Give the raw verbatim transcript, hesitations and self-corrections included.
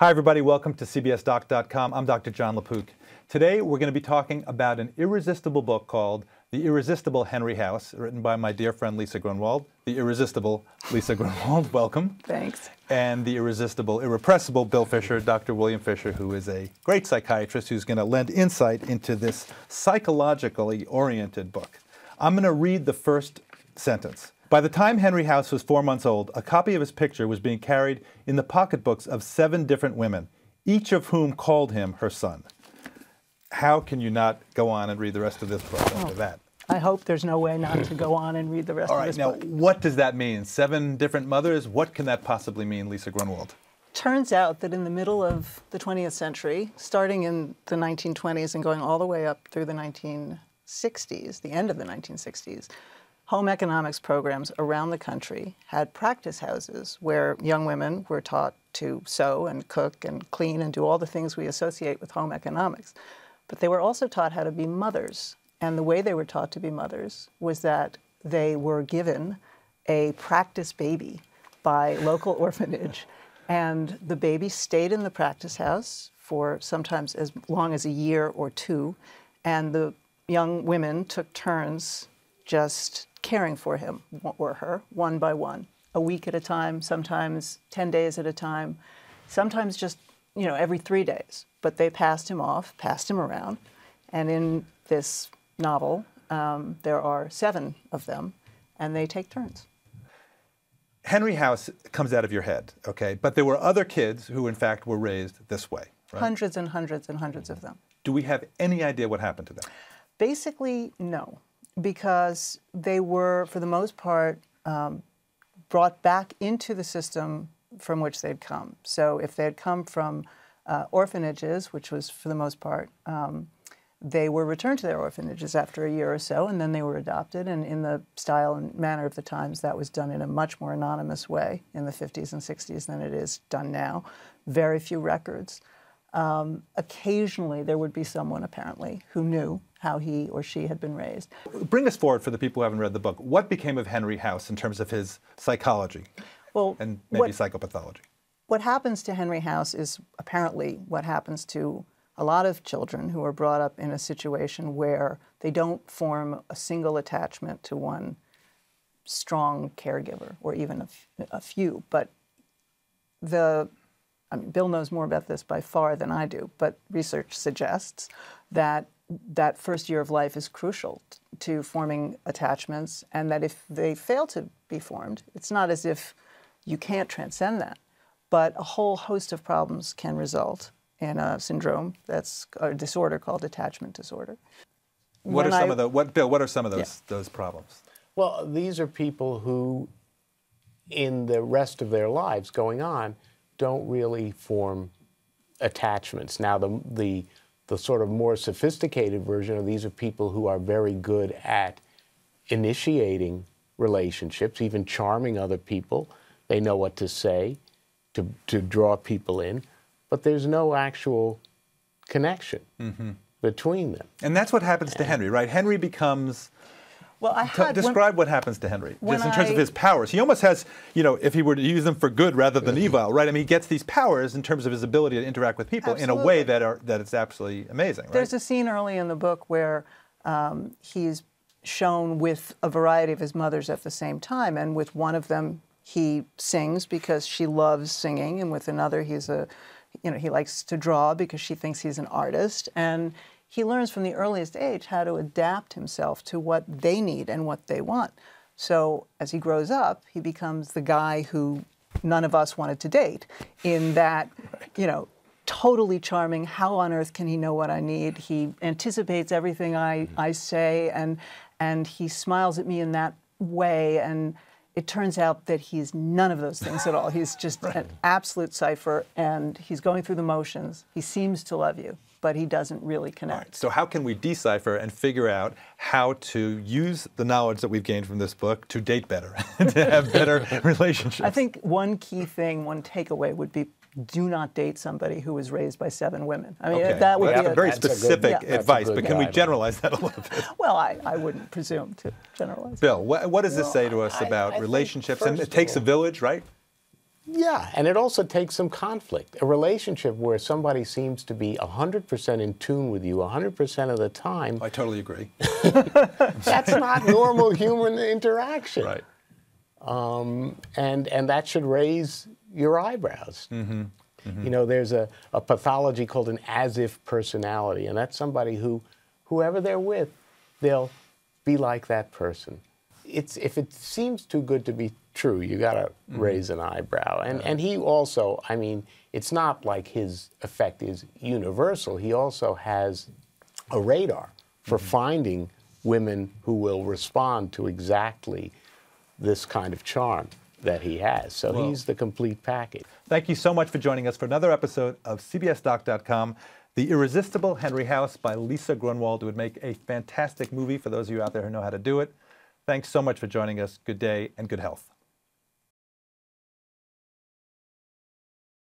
Hi, everybody. Welcome to c b s doc dot com. I'm Doctor Jon LaPook. Today, we're going to be talking about an irresistible book called The Irresistible Henry House, written by my dear friend Lisa Grunwald. The irresistible Lisa Grunwald, welcome. Thanks. And the irresistible, irrepressible Bill Fisher, Doctor William Fisher, who is a great psychiatrist who's going to lend insight into this psychologically oriented book. I'm going to read the first sentence. By the time Henry House was four months old, a copy of his picture was being carried in the pocketbooks of seven different women, each of whom called him her son. How can you not go on and read the rest of this book after oh, that? I hope there's no way not to go on and read the rest All right, of this now, book. Now, what does that mean? Seven different mothers? What can that possibly mean, Lisa Grunwald? Turns out that in the middle of the twentieth century, starting in the nineteen twenties and going all the way up through the nineteen sixties, the end of the nineteen sixties, home economics programs around the country had practice houses where young women were taught to sew and cook and clean and do all the things we associate with home economics. But they were also taught how to be mothers. And the way they were taught to be mothers was that they were given a practice baby by local orphanage. And the baby stayed in the practice house for sometimes as long as a year or two. And the young women took turns just caring for him or her, one by one, a week at a time, sometimes ten days at a time, sometimes just, you know, every three days. But they passed him off, passed him around. And in this novel, um, there are seven of them, and they take turns. Henry House comes out of your head, okay? But there were other kids who, in fact, were raised this way, right? Hundreds and hundreds and hundreds of them. Do we have any idea what happened to them? Basically, no, because they were, for the most part, um, brought back into the system from which they'd come. So if they had come from Uh, orphanages, which was for the most part, um, they were returned to their orphanages after a year or so, and then they were adopted. And in the style and manner of the times, that was done in a much more anonymous way in the fifties and sixties than it is done now. Very few records. Um, occasionally, there would be someone, apparently, who knew how he or she had been raised. Bring us forward for the people who haven't read the book. What became of Henry House in terms of his psychology well, and maybe what, psychopathology? What happens to Henry House is apparently what happens to a lot of children who are brought up in a situation where they don't form a single attachment to one strong caregiver, or even a, a few. But the, I mean, Bill knows more about this by far than I do, but research suggests that that first year of life is crucial to forming attachments, and that if they fail to be formed, it's not as if you can't transcend that. But a whole host of problems can result in a syndrome that's a disorder called attachment disorder. What when are some I, of the what Bill? What are some of those yeah. those problems? Well, these are people who, in the rest of their lives going on, don't really form attachments. Now, the the the sort of more sophisticated version of these are people who are very good at initiating relationships, even charming other people. They know what to say To, to draw people in, but there's no actual connection mm-hmm. between them. And that's what happens and to Henry, right? Henry becomes... Well, I had... Describe when, what happens to Henry, just in terms I, of his powers. He almost has, you know, if he were to use them for good rather than evil, right? I mean, he gets these powers in terms of his ability to interact with people absolutely. in a way that are that it's absolutely amazing, right? There's a scene early in the book where um, he's shown with a variety of his mothers at the same time, and with one of them, he sings because she loves singing, and with another, he's a, you know, he likes to draw because she thinks he's an artist. And he learns from the earliest age how to adapt himself to what they need and what they want. So as he grows up, he becomes the guy who none of us wanted to date in that, you know, totally charming. How on earth can he know what I need? He anticipates everything I, I say, and, and he smiles at me in that way. And it turns out that he's none of those things at all. He's just right. an absolute cipher, and he's going through the motions. He seems to love you, but he doesn't really connect. Right. So how can we decipher and figure out how to use the knowledge that we've gained from this book to date better, to have better relationships? I think one key thing, one takeaway would be do not date somebody who was raised by seven women. I mean, okay. that would well, be a, very specific good, yeah. advice, but can guy, we generalize that a little bit? Well, I, I wouldn't presume to generalize. Bill, what, what does no, this say to us I, about I relationships? And it takes all, a village, right? Yeah, and it also takes some conflict. A relationship where somebody seems to be one hundred percent in tune with you one hundred percent of the time. I totally agree. That's not normal human interaction. Right. Um, and, and that should raise your eyebrows. Mm-hmm. Mm-hmm. You know, there's a, a pathology called an as-if personality, and that's somebody who, whoever they're with, they'll be like that person. It's, if it seems too good to be true, you got to mm-hmm. raise an eyebrow. And, yeah. and he also, I mean, it's not like his effect is universal. He also has a radar for mm-hmm. finding women who will respond to exactly this kind of charm that he has. So well, he's the complete package. Thank you so much for joining us for another episode of C B S doc dot com. The Irresistible Henry House by Lisa Grunwald. It would make a fantastic movie for those of you out there who know how to do it. Thanks so much for joining us. Good day and good health.